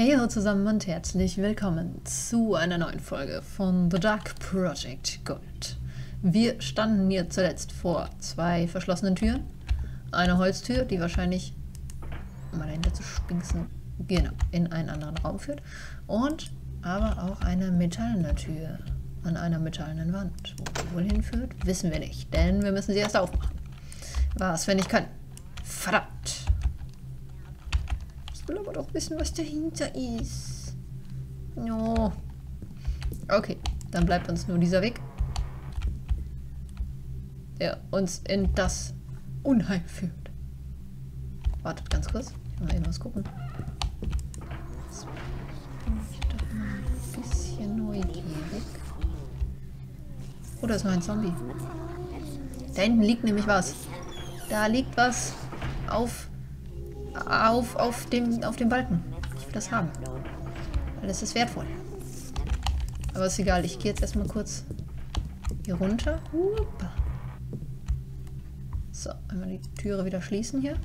Hey zusammen und herzlich willkommen zu einer neuen Folge von The Dark Project Gold. Wir standen hier zuletzt vor zwei verschlossenen Türen. Eine Holztür, die wahrscheinlich, um mal dahinter zu spinksen, genau, in einen anderen Raum führt. Und aber auch eine metallene Tür an einer metallenen Wand. Wo sie wohl hinführt, wissen wir nicht, denn wir müssen sie erst aufmachen. Was, wenn ich kann? Verdammt! Ich will aber doch wissen, was dahinter ist. No. Okay, dann bleibt uns nur dieser Weg, der uns in das Unheil führt. Wartet ganz kurz. Ich will mal eben was gucken. Jetzt bin ich doch mal ein bisschen neugierig. Oh, da ist noch ein Zombie. Da hinten liegt nämlich was. Da liegt was auf dem Balken. Ich will das haben. Weil das ist wertvoll. Aber ist egal. Ich gehe jetzt erstmal kurz hier runter. Hoppa. So, einmal die Türe wieder schließen hier.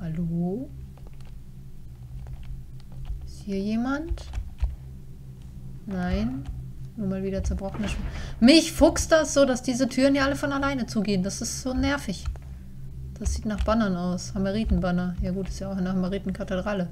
Hallo? Ist hier jemand? Nein. Nur mal wieder zerbrochene Schmerzen. Mich fuchst das so, dass diese Türen ja alle von alleine zugehen. Das ist so nervig. Das sieht nach Bannern aus. Hameritenbanner. Ja gut, ist ja auch eine Hameritenkathedrale.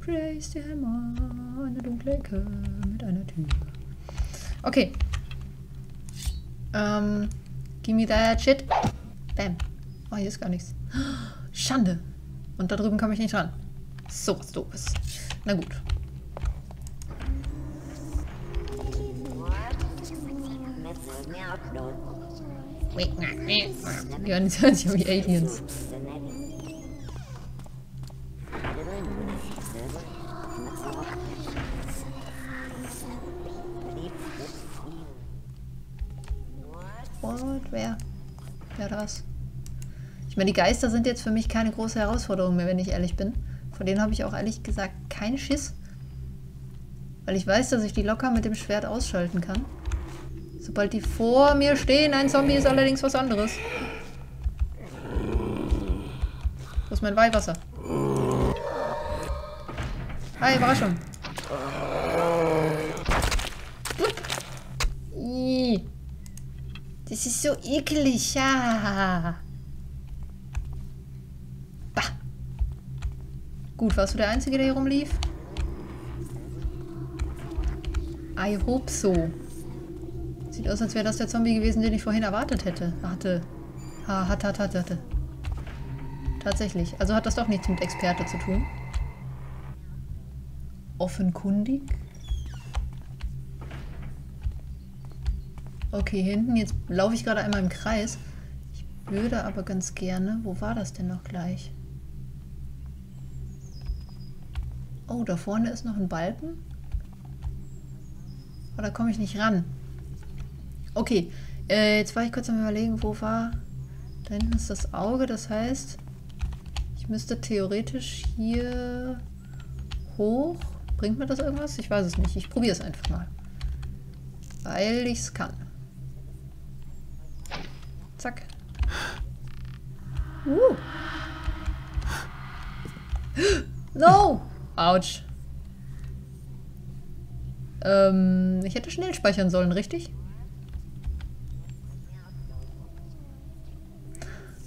Praise the Hammer. Eine dunkle Ecke mit einer Tür. Okay. Give me that shit. Bam. Oh, hier ist gar nichts. Schande. Und da drüben komme ich nicht ran. So was Doofes. Na gut. Die hören sich wie Aliens. Und wer das? Ich meine, die Geister sind jetzt für mich keine große Herausforderung mehr, wenn ich ehrlich bin. Von denen habe ich auch ehrlich gesagt keinen Schiss. Weil ich weiß, dass ich die locker mit dem Schwert ausschalten kann. Sobald die vor mir stehen, ein Zombie ist allerdings was anderes. Wo ist mein Weihwasser? Hi, Überraschung. Das ist so eklig. Ja. Gut, warst du der Einzige, der hier rumlief? I hope so. Sieht aus, als wäre das der Zombie gewesen, den ich vorhin erwartet hätte. Hatte. Tatsächlich. Also hat das doch nichts mit Experte zu tun. Offenkundig. Okay, hinten. Jetzt laufe ich gerade einmal im Kreis. Ich würde aber ganz gerne... Wo war das denn noch gleich? Oh, da vorne ist noch ein Balken. Oh, da komme ich nicht ran. Okay, jetzt war ich kurz am Überlegen, wo war... Da hinten ist das Auge, das heißt, ich müsste theoretisch hier hoch. Bringt mir das irgendwas? Ich weiß es nicht. Ich probiere es einfach mal. Weil ich es kann. Zack. No! Autsch. Ich hätte schnell speichern sollen, richtig?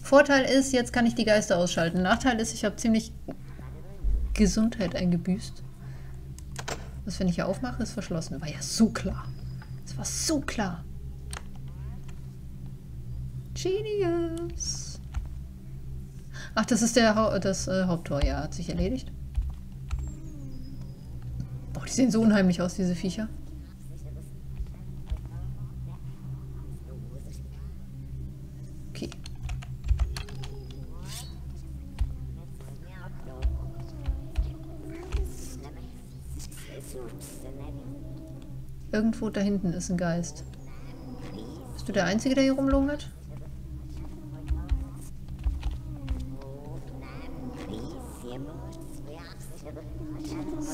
Vorteil ist, jetzt kann ich die Geister ausschalten. Nachteil ist, ich habe ziemlich Gesundheit eingebüßt. Was, wenn ich hier aufmache, ist verschlossen. War ja so klar. Es war so klar. Genius. Ach, das ist der Haupttor. Ja, hat sich erledigt. Die sehen so unheimlich aus, diese Viecher. Okay. Irgendwo da hinten ist ein Geist. Bist du der Einzige, der hier rumlungert?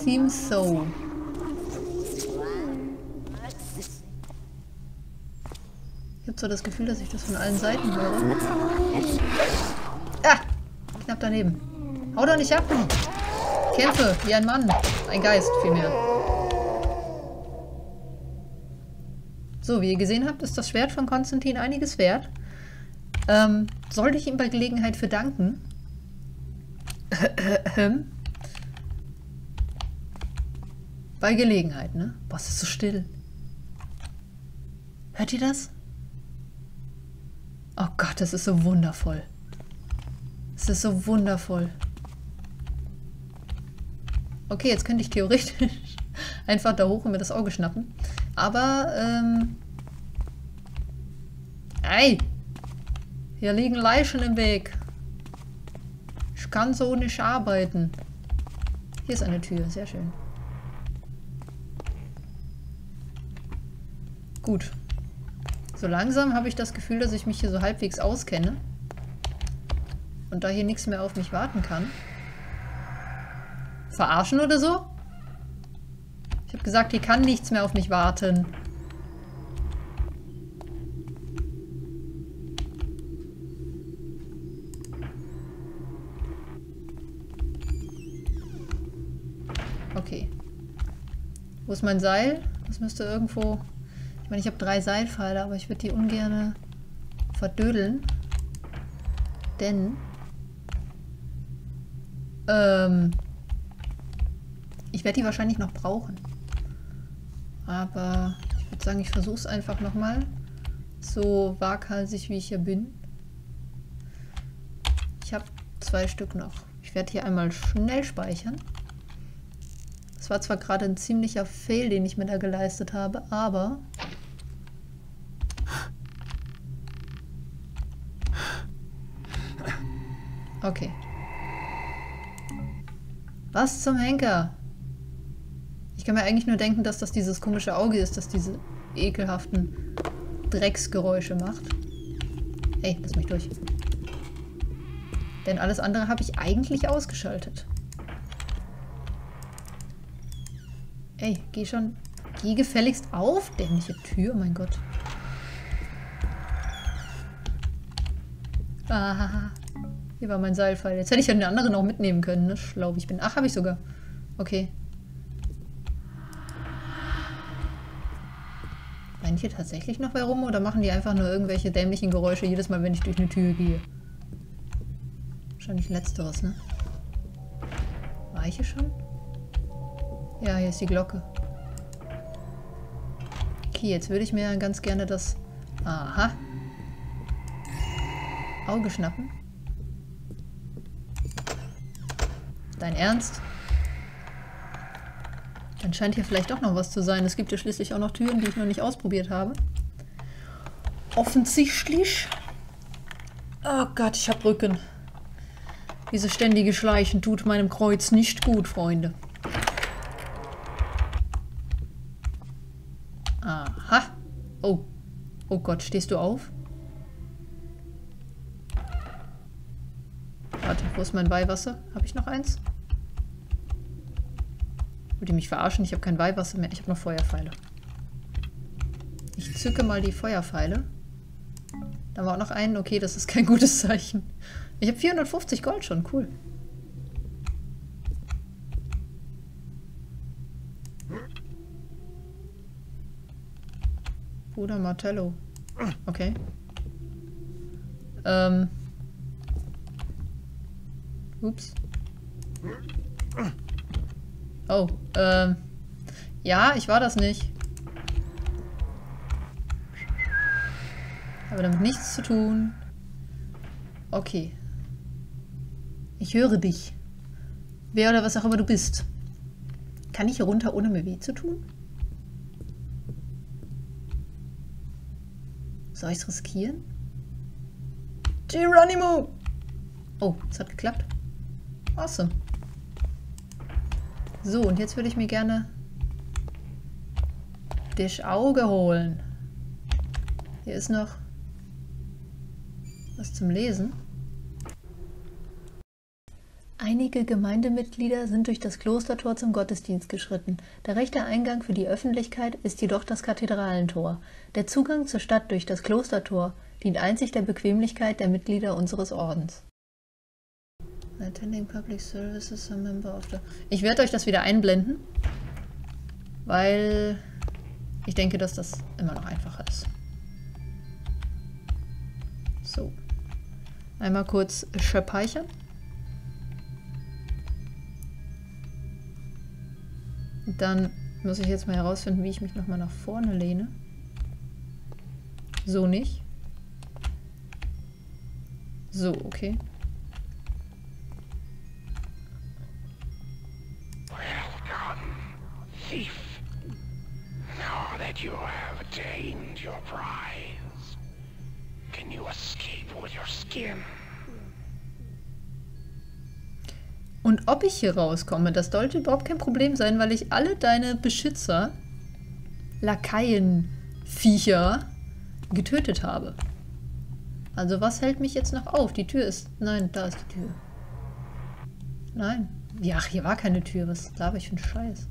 Seems so. so das Gefühl, dass ich das von allen Seiten höre. Ah! Knapp daneben. Hau doch nicht ab! Kämpfe wie ein Mann. Ein Geist vielmehr. So, wie ihr gesehen habt, ist das Schwert von Konstantin einiges wert. Sollte ich ihm bei Gelegenheit für danken? Bei Gelegenheit, ne? Boah, es ist so still. Hört ihr das? Oh Gott, das ist so wundervoll. Es ist so wundervoll. Okay, jetzt könnte ich theoretisch einfach da hoch und mir das Auge schnappen. Aber, Ei! Hier liegen Leichen im Weg. Ich kann so nicht arbeiten. Hier ist eine Tür, sehr schön. Gut. So langsam habe ich das Gefühl, dass ich mich hier so halbwegs auskenne. Und da hier nichts mehr auf mich warten kann. Verarschen oder so? Ich habe gesagt, hier kann nichts mehr auf mich warten. Okay. Wo ist mein Seil? Das müsste irgendwo... Ich meine, ich habe 3 Seilpfeile, aber ich würde die ungern verdödeln. Denn... ich werde die wahrscheinlich noch brauchen. Aber ich würde sagen, ich versuche es einfach nochmal. So waghalsig, wie ich hier bin. Ich habe 2 Stück noch. Ich werde hier einmal schnell speichern. Es war zwar gerade ein ziemlicher Fail, den ich mir da geleistet habe, aber... Okay. Was zum Henker? Ich kann mir eigentlich nur denken, dass das dieses komische Auge ist, das diese ekelhaften Drecksgeräusche macht. Hey, lass mich durch. Denn alles andere habe ich eigentlich ausgeschaltet. Ey, geh schon. Geh gefälligst auf. Dämliche Tür, mein Gott. Ah, hier war mein Seilpfeil. Jetzt hätte ich ja den anderen auch mitnehmen können, ne? Schlau, wie ich bin. Ach, habe ich sogar. Okay. Rennt hier tatsächlich noch bei rum oder machen die einfach nur irgendwelche dämlichen Geräusche jedes Mal, wenn ich durch eine Tür gehe? Wahrscheinlich letzteres, ne? War ich hier schon? Ja, hier ist die Glocke. Okay, jetzt würde ich mir ganz gerne das... Aha! Auge schnappen. Dein Ernst? Dann scheint hier vielleicht doch noch was zu sein. Es gibt ja schließlich auch noch Türen, die ich noch nicht ausprobiert habe. Offensichtlich. Oh Gott, ich hab Rücken. Dieses ständige Schleichen tut meinem Kreuz nicht gut, Freunde. Aha. Oh. Oh Gott, stehst du auf? Warte, wo ist mein Weihwasser? Habe ich noch eins? Wollt ihr mich verarschen? Ich habe kein Weihwasser mehr. Ich habe noch Feuerpfeile. Ich zücke mal die Feuerpfeile. Da war auch noch einen. Okay, das ist kein gutes Zeichen. Ich habe 450 Gold schon. Cool. Bruder Martello. Okay. Ups. Oh, ja, ich war das nicht. Aber damit nichts zu tun. Okay. Ich höre dich. Wer oder was auch immer du bist. Kann ich hier runter, ohne mir weh zu tun? Soll ich es riskieren? Geronimo! Oh, es hat geklappt. Awesome. So, und jetzt würde ich mir gerne das Auge holen. Hier ist noch was zum Lesen. Einige Gemeindemitglieder sind durch das Klostertor zum Gottesdienst geschritten. Der rechte Eingang für die Öffentlichkeit ist jedoch das Kathedralentor. Der Zugang zur Stadt durch das Klostertor dient einzig der Bequemlichkeit der Mitglieder unseres Ordens. Attending Public Services, a member of the... Ich werde euch das wieder einblenden, weil ich denke, dass das immer noch einfacher ist. So. Einmal kurz speichern. Dann muss ich jetzt mal herausfinden, wie ich mich nochmal nach vorne lehne. So nicht. So, okay. Welcome, thief. Now that you have attained your prize, can you escape with your skin? Und ob ich hier rauskomme, das sollte überhaupt kein Problem sein, weil ich alle deine Beschützer, Lakaien, Viecher getötet habe. Also was hält mich jetzt noch auf? Die Tür ist... Nein, da ist die Tür. Nein. Ja, hier war keine Tür. Was laber ich für einen Scheiß?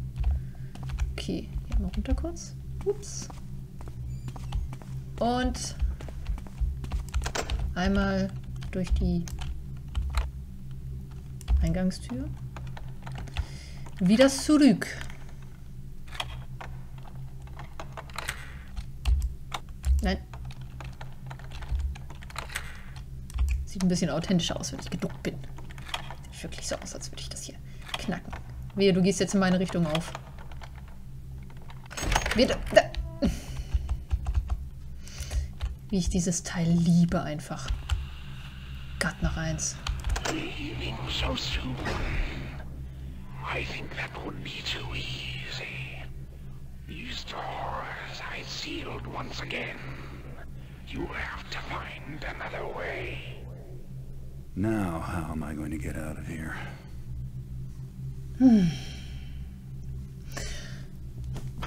Okay, hier mal runter kurz. Ups. Und einmal durch die Eingangstür. Wieder zurück. Nein. Sieht ein bisschen authentischer aus, wenn ich geduckt bin. Sieht wirklich so aus, als würde ich das hier knacken. Wehe, du gehst jetzt in meine Richtung auf. Wehe, da. Wie ich dieses Teil liebe einfach. Gott, noch eins. Leaving so soon. I think that would be too easy. These doors I sealed once again. You have to find another way. Now, how am I going to get out of here? Hm.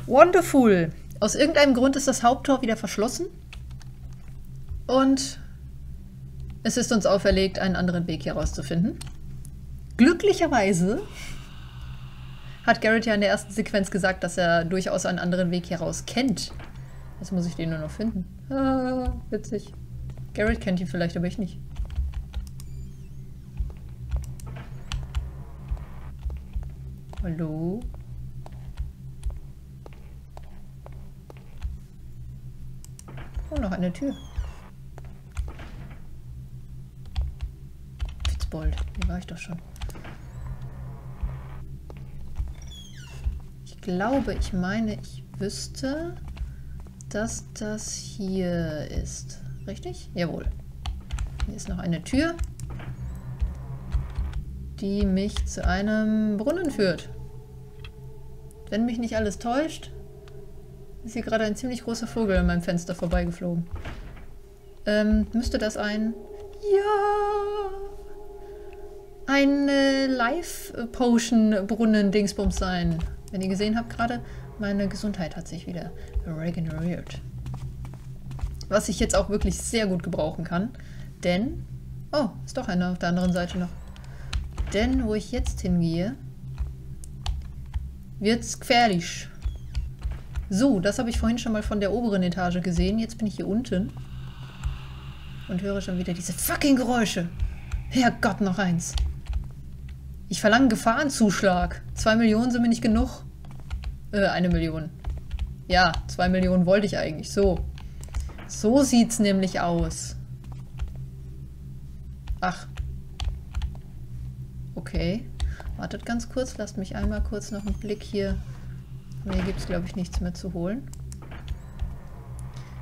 Wonderful. Aus irgendeinem Grund ist das Haupttor wieder verschlossen. Und es ist uns auferlegt, einen anderen Weg hier rauszufinden. Glücklicherweise hat Garrett ja in der ersten Sequenz gesagt, dass er durchaus einen anderen Weg hier raus kennt. Jetzt muss ich den nur noch finden. Ah, witzig. Garrett kennt ihn vielleicht, aber ich nicht. Hallo? Oh, noch eine Tür. Bold. Hier war ich doch schon. Ich glaube, ich meine, ich wüsste, dass das hier ist. Richtig? Jawohl. Hier ist noch eine Tür, die mich zu einem Brunnen führt. Wenn mich nicht alles täuscht, ist hier gerade ein ziemlich großer Vogel an meinem Fenster vorbeigeflogen. Müsste das ein... Ja! Ein Life-Potion-Brunnen-Dingsbums sein. Wenn ihr gesehen habt gerade, meine Gesundheit hat sich wieder regeneriert. Was ich jetzt auch wirklich sehr gut gebrauchen kann. Denn, oh, ist doch einer auf der anderen Seite noch. Denn, wo ich jetzt hingehe, wird's gefährlich. So, das habe ich vorhin schon mal von der oberen Etage gesehen. Jetzt bin ich hier unten. Und höre schon wieder diese fucking Geräusche. Herrgott, noch eins. Ich verlange Gefahrenzuschlag. 2 Millionen sind mir nicht genug. 1 Million. Ja, 2 Millionen wollte ich eigentlich. So. So sieht's nämlich aus. Ach. Okay. Wartet ganz kurz. Lasst mich einmal kurz noch einen Blick hier. Hier gibt's, glaube ich, nichts mehr zu holen.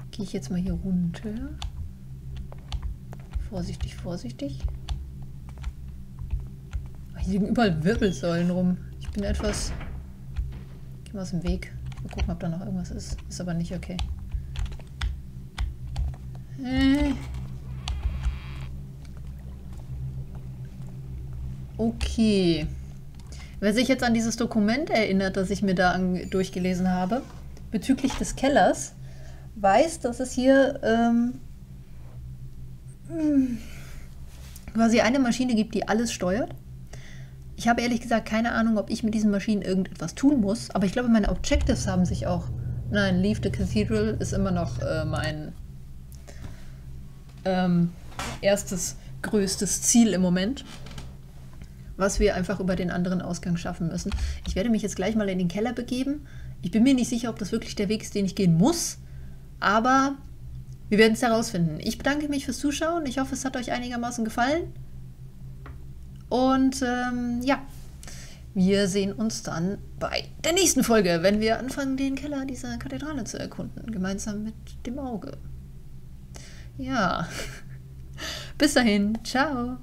Gehe ich jetzt mal hier runter. Vorsichtig, vorsichtig. Hier liegen überall Wirbelsäulen rum. Ich bin etwas... Ich gehe mal aus dem Weg. Mal gucken, ob da noch irgendwas ist. Ist aber nicht okay. Okay. Wer sich jetzt an dieses Dokument erinnert, das ich mir da durchgelesen habe, bezüglich des Kellers, weiß, dass es hier quasi eine Maschine gibt, die alles steuert. Ich habe ehrlich gesagt keine Ahnung, ob ich mit diesen Maschinen irgendetwas tun muss, aber ich glaube, meine Objectives haben sich auch... Nein, Leave the Cathedral ist immer noch mein erstes größtes Ziel im Moment, was wir einfach über den anderen Ausgang schaffen müssen. Ich werde mich jetzt gleich mal in den Keller begeben. Ich bin mir nicht sicher, ob das wirklich der Weg ist, den ich gehen muss, aber wir werden es herausfinden. Ich bedanke mich fürs Zuschauen. Ich hoffe, es hat euch einigermaßen gefallen. Und ja, wir sehen uns dann bei der nächsten Folge, wenn wir anfangen, den Keller dieser Kathedrale zu erkunden, gemeinsam mit dem Auge. Ja, bis dahin, ciao!